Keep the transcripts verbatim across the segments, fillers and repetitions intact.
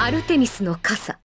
アルテミスの傘。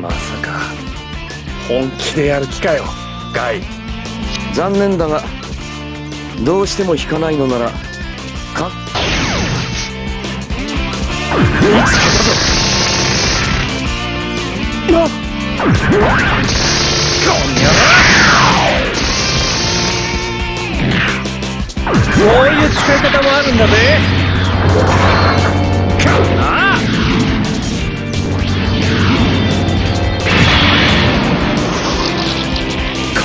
まさか本気でやる気かよガイ。残念だがどうしても引かないのならかこういう使い方もあるんだぜ。かな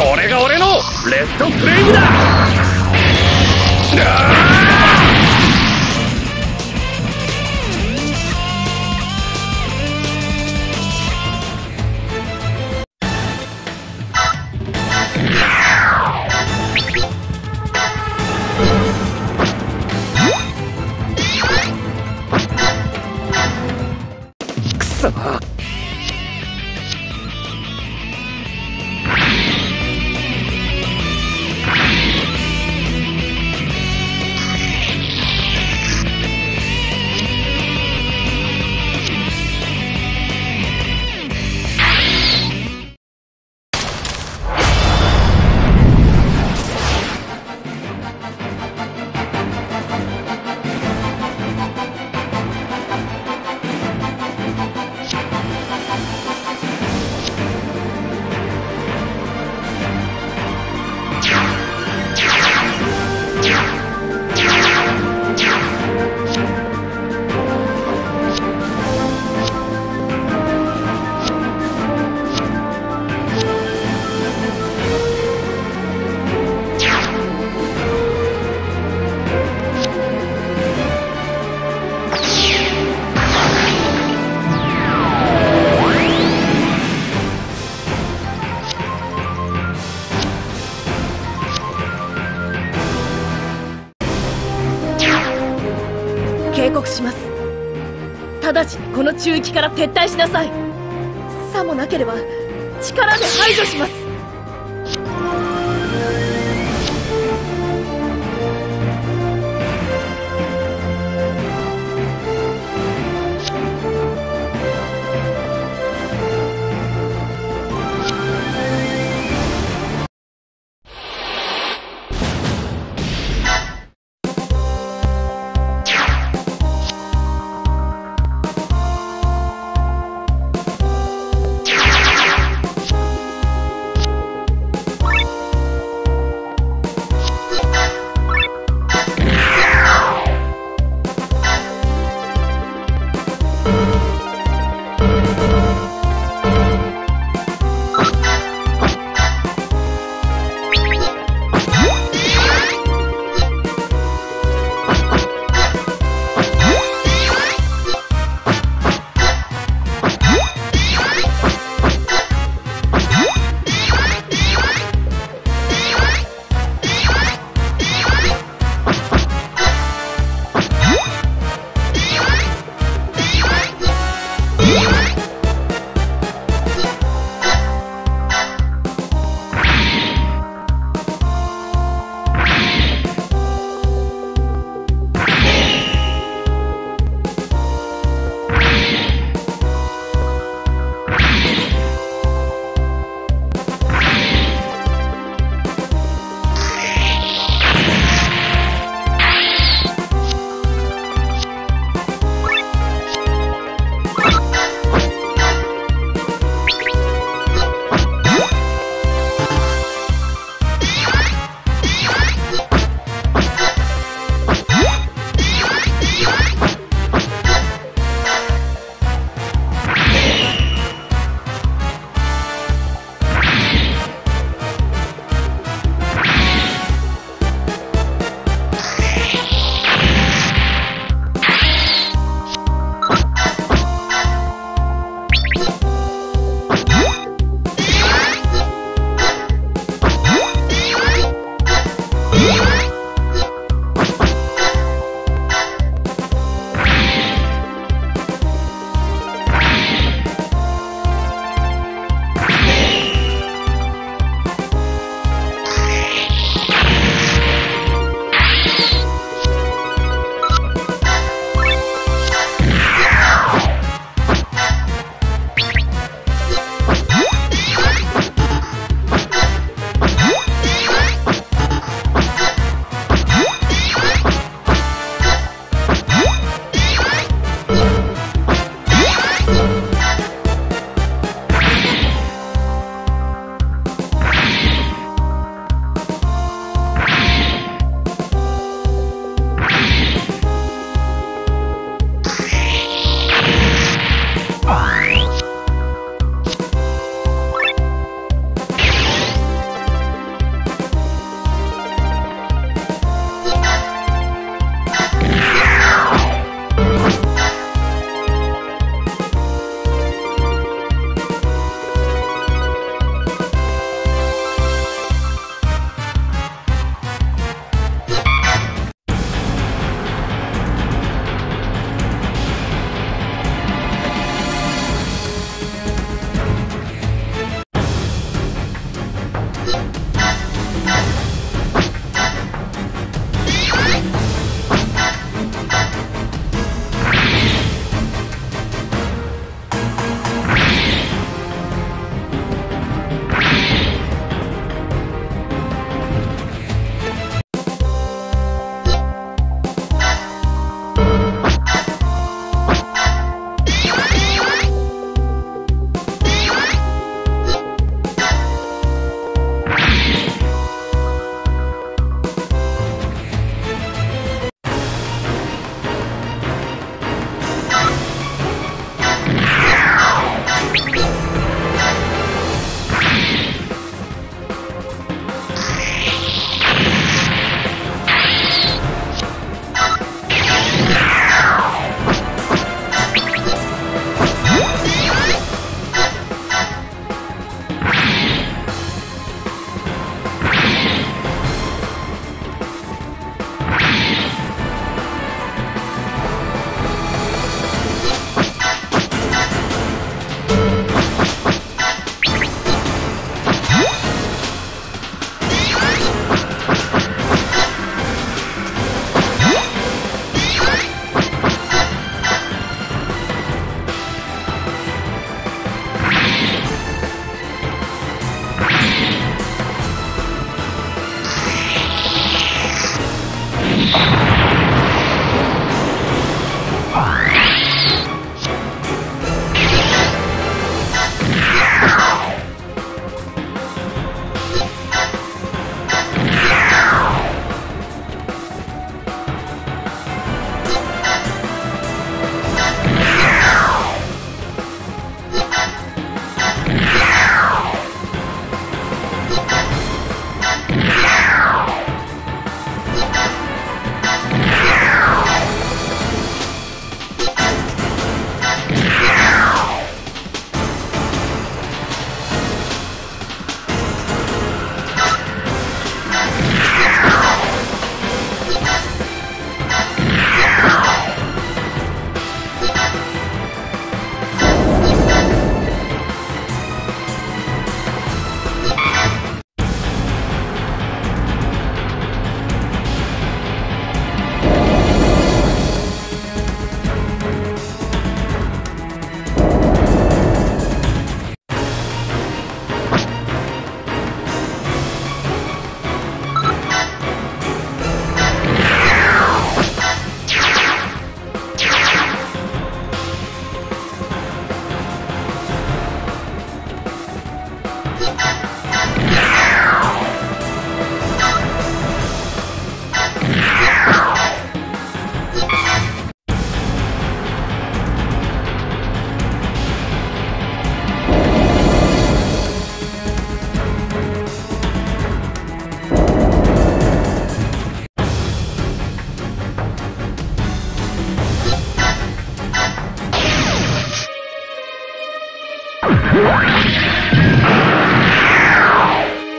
これが俺のレッドフレームだ。くそ告します。直ちにこの宙域から撤退しなさい。さもなければ力で排除します。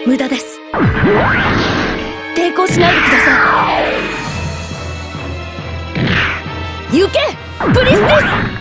無駄です。抵抗しないでください。行けプリスティス。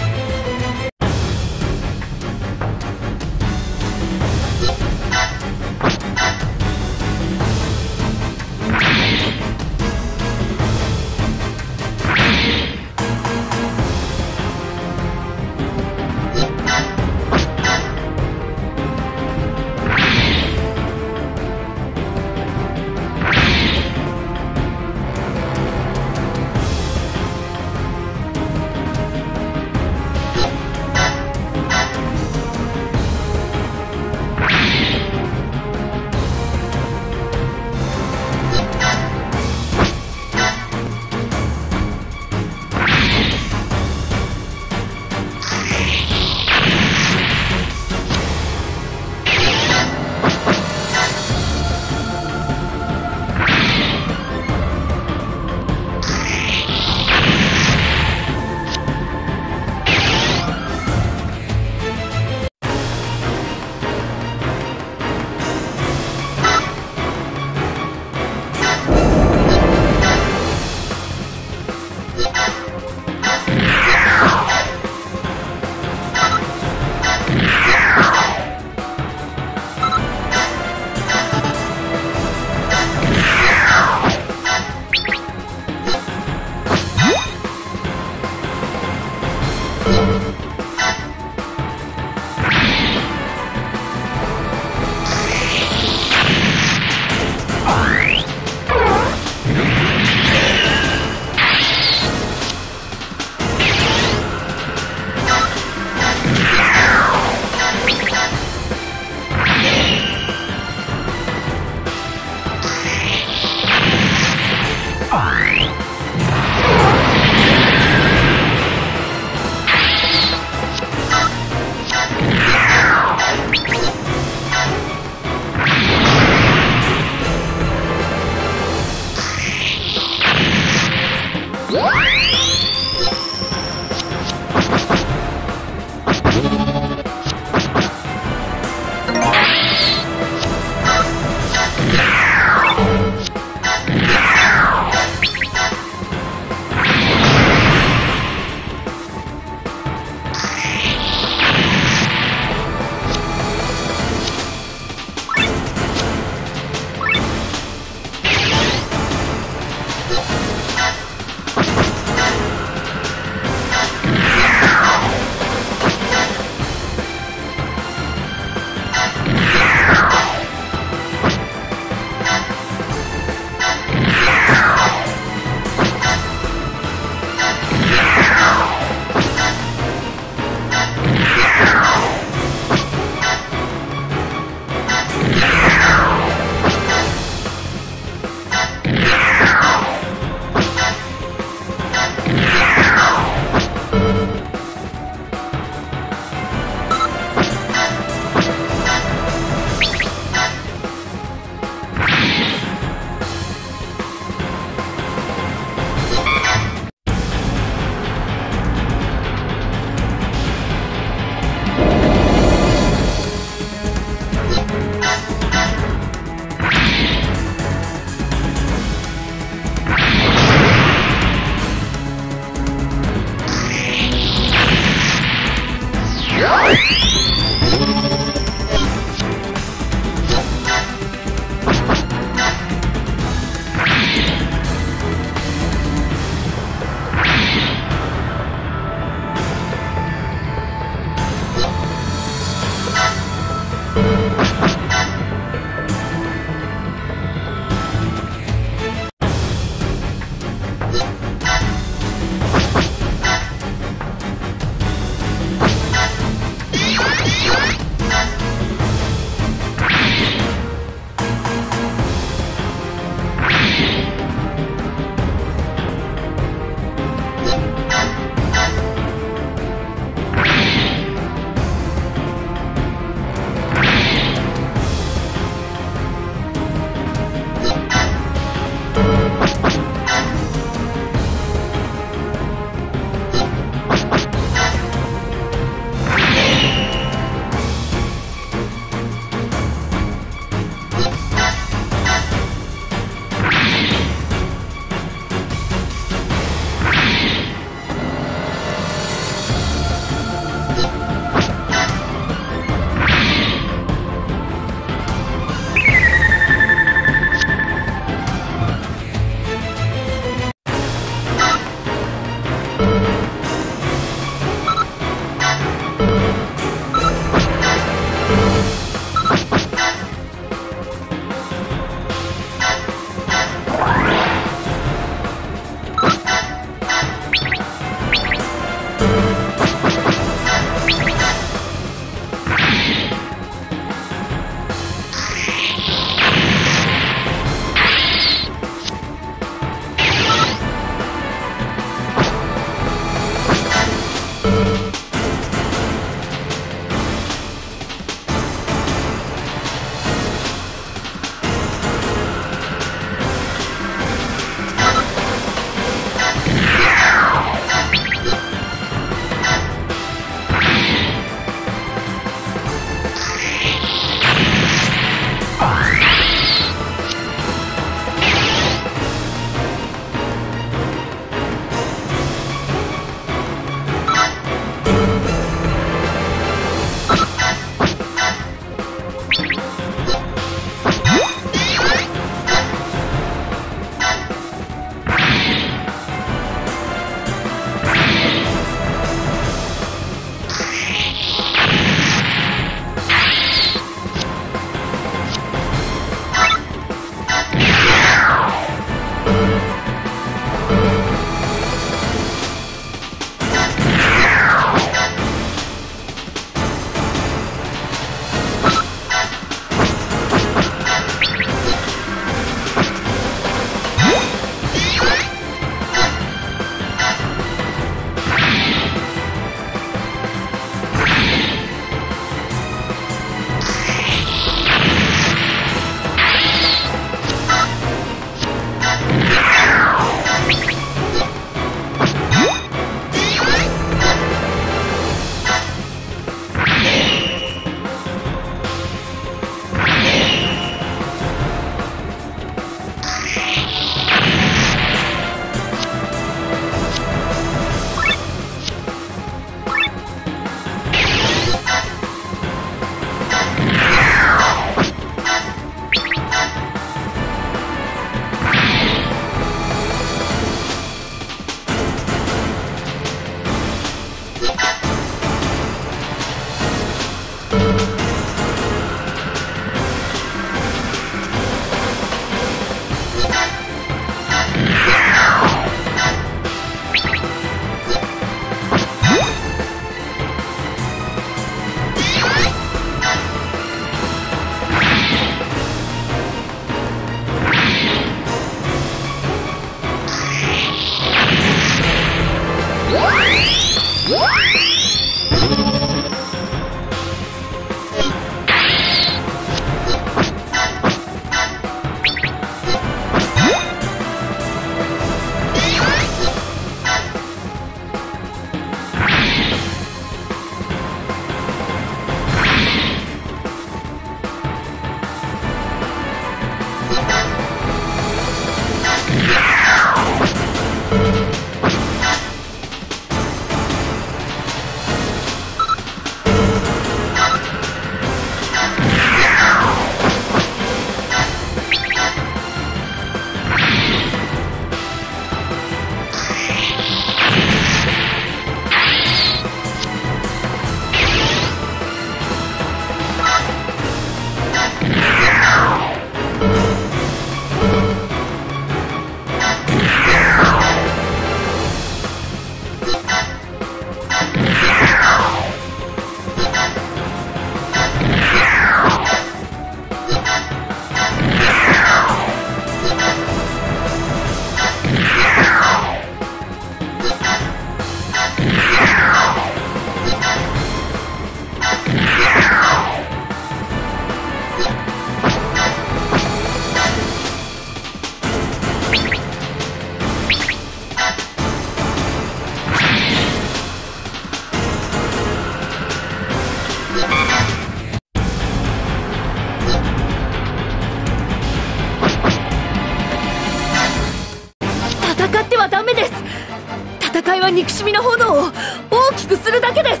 憎しみの炎を大きくするだけです。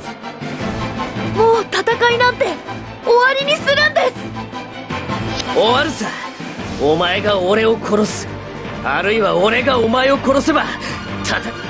もう戦いなんて終わりにするんです。終わるさ。お前が俺を殺す、あるいは俺がお前を殺せば戦い。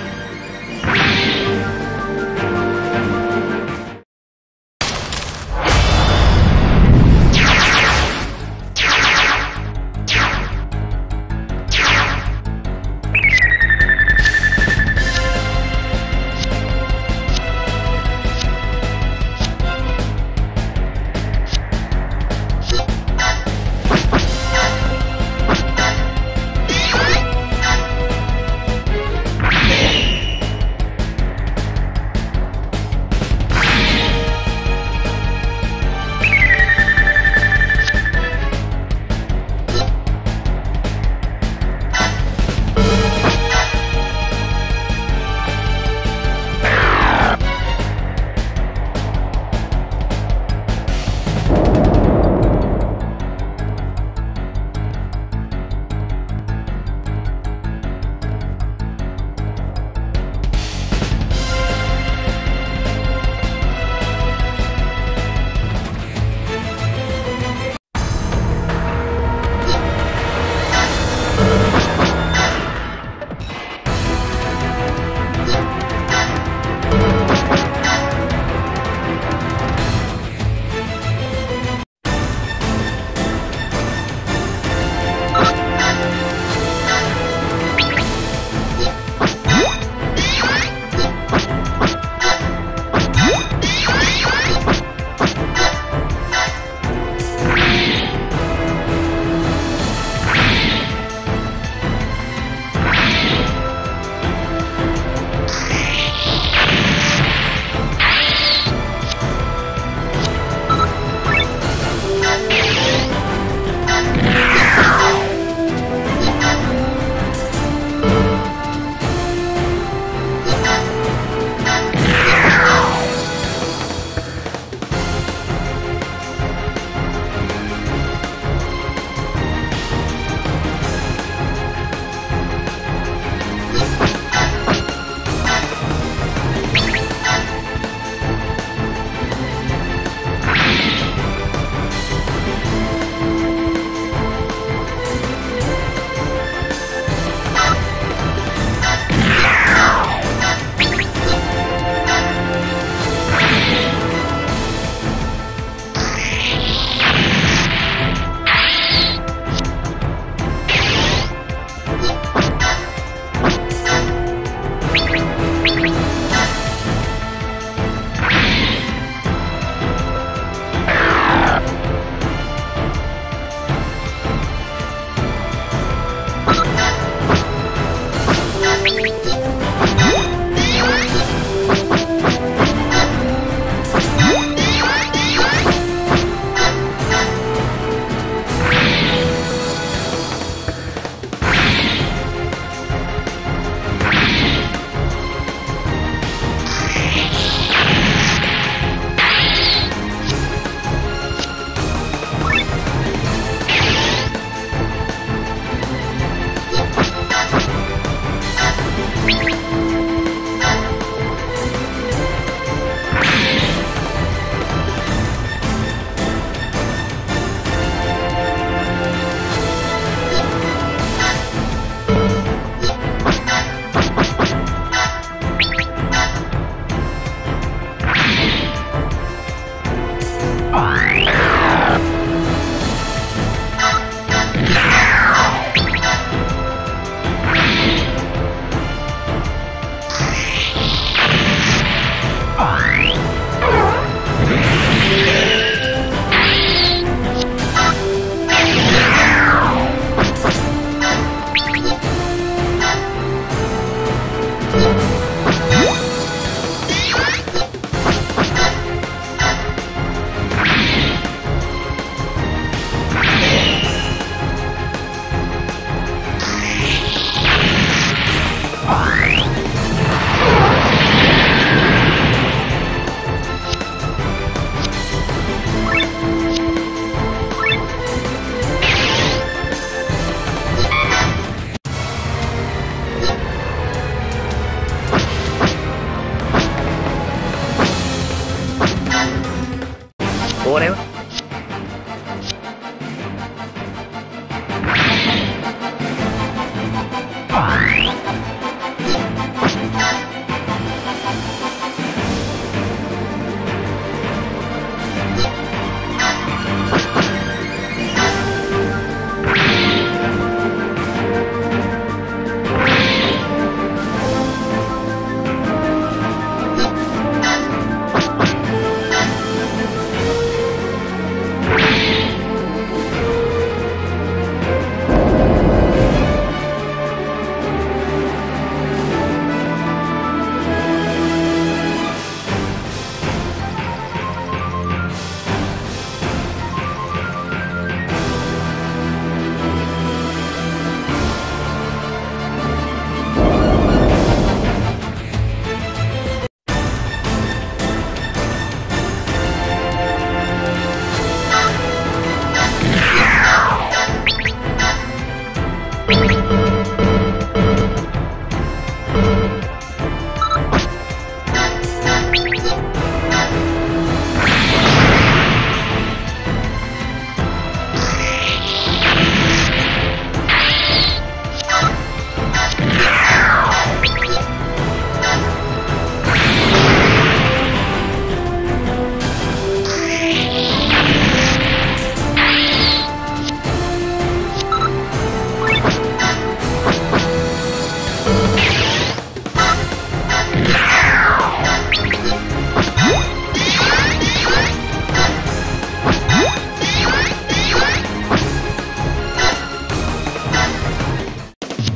これは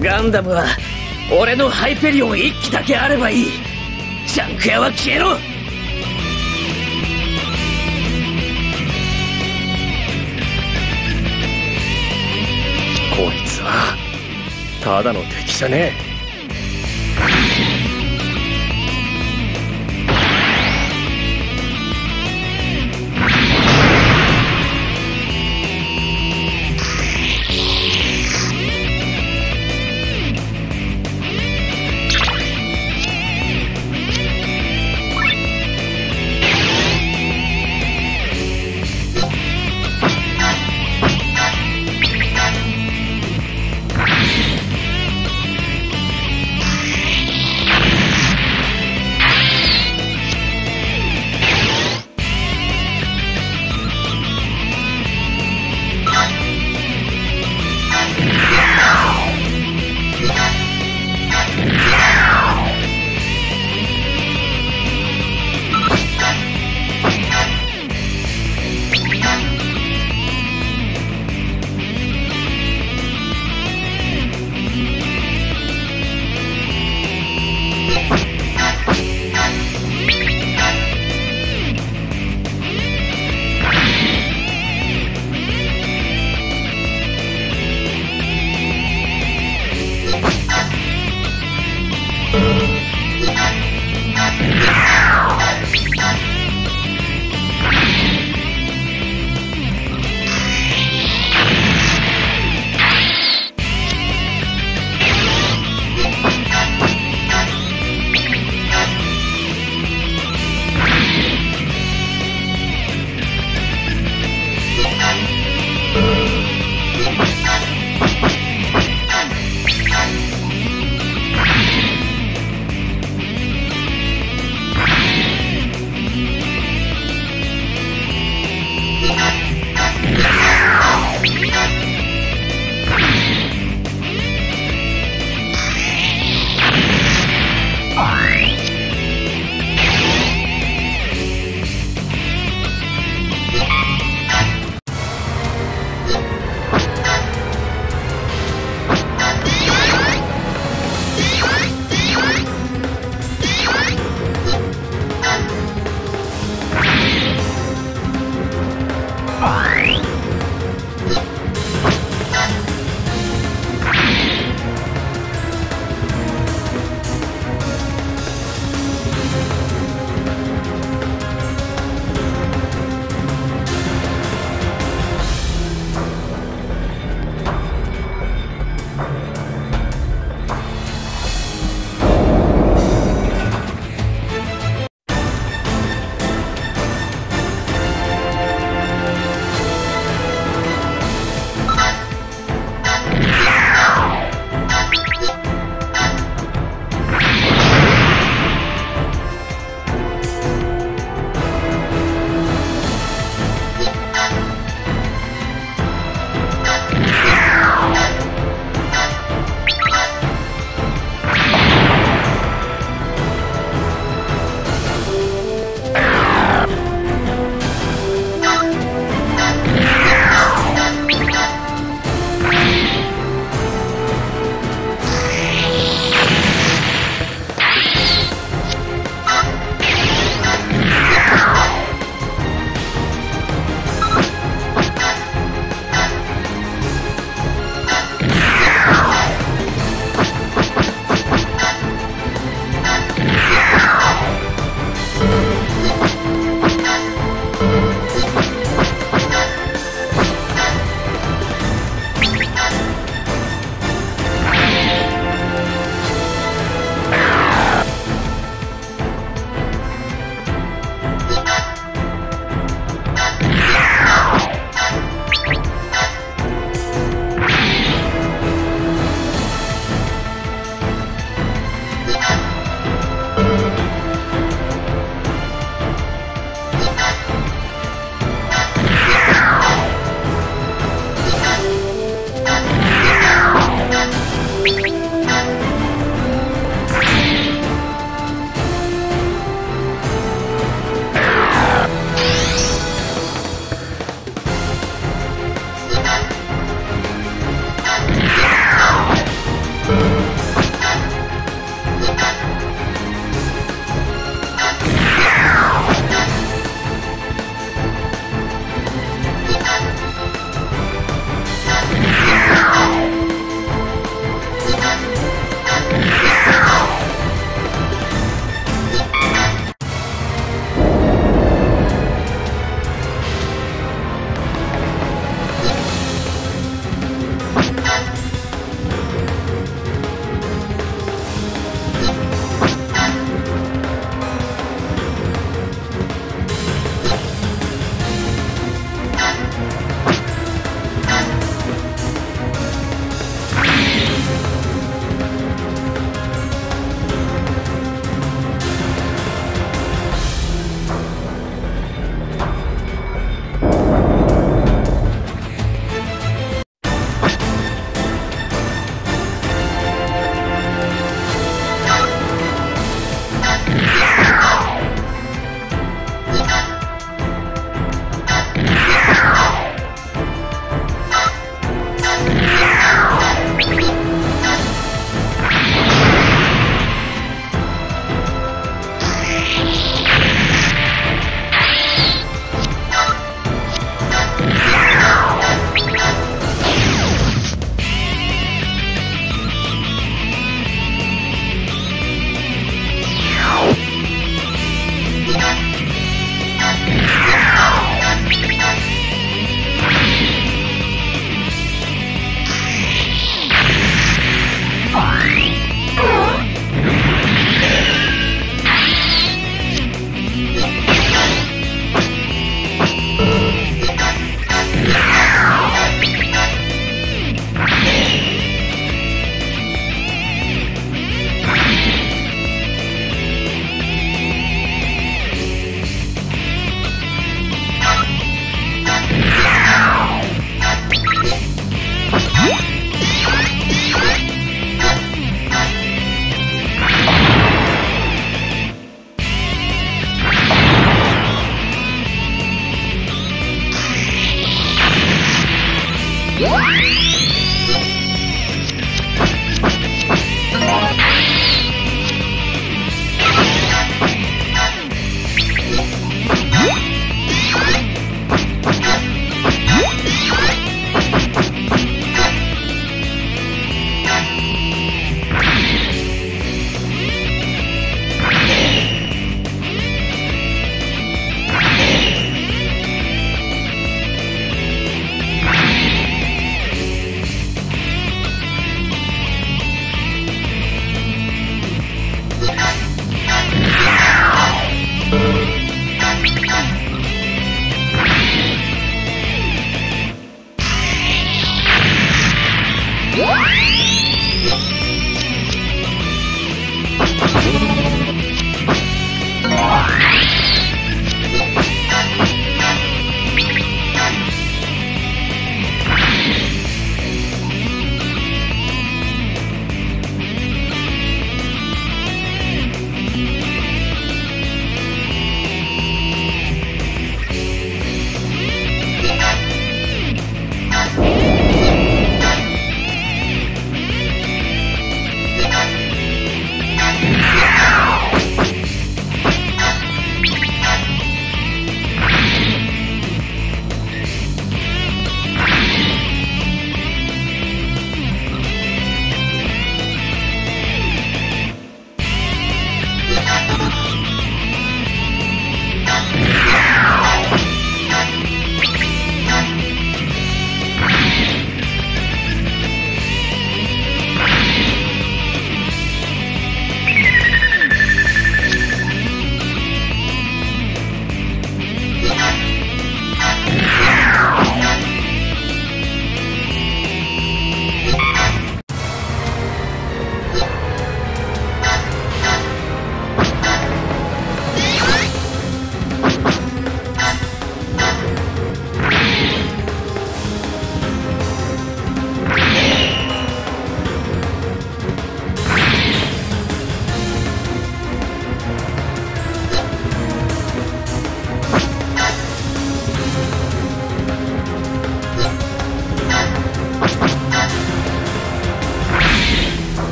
ガンダムは俺のハイペリオンいっきだけあればいい。ジャンク屋は消えろ。こいつはただの敵じゃねえ。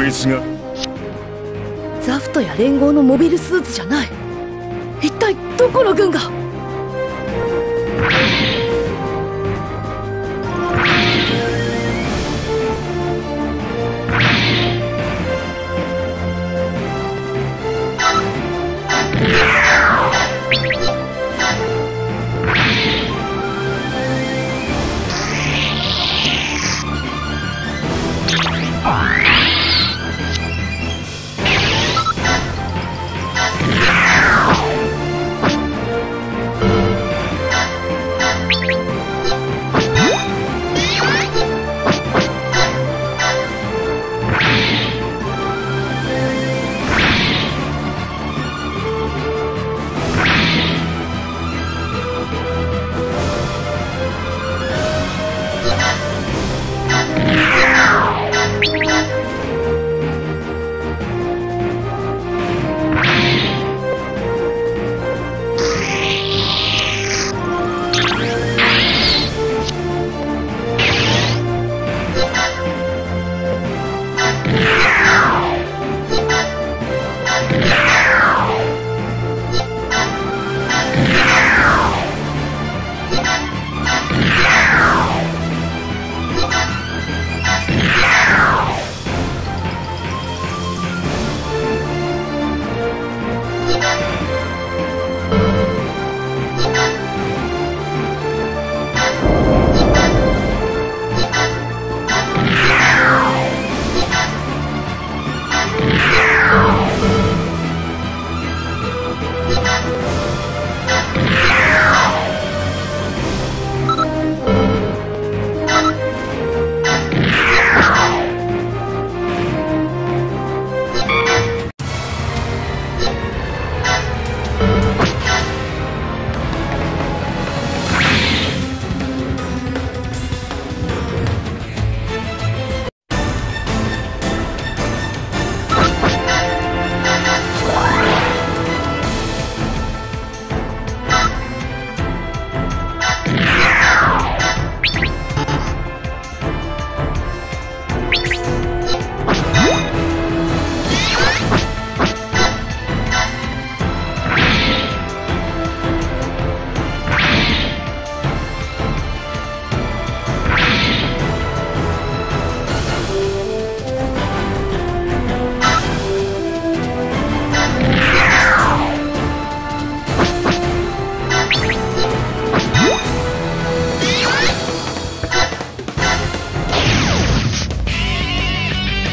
こいつがザフトや連合のモビルスーツじゃない。一体どこの軍が。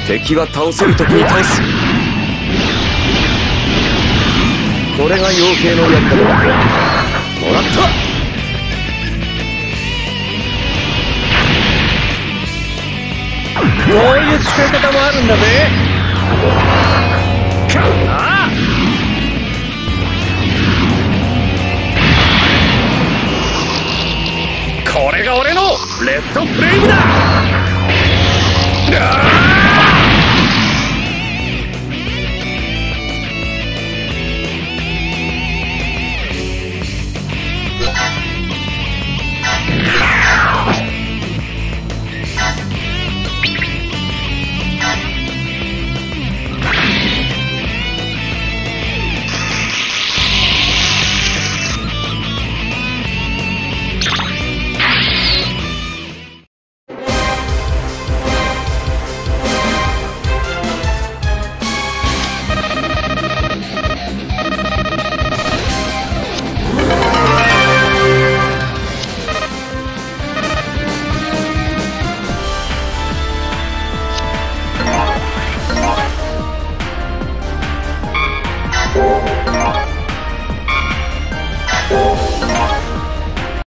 敵は倒せる時に倒す。これが妖精のやり方だ。もらった。こういう使い方もあるんだぜ。ああこれが俺のレッドフレームだ。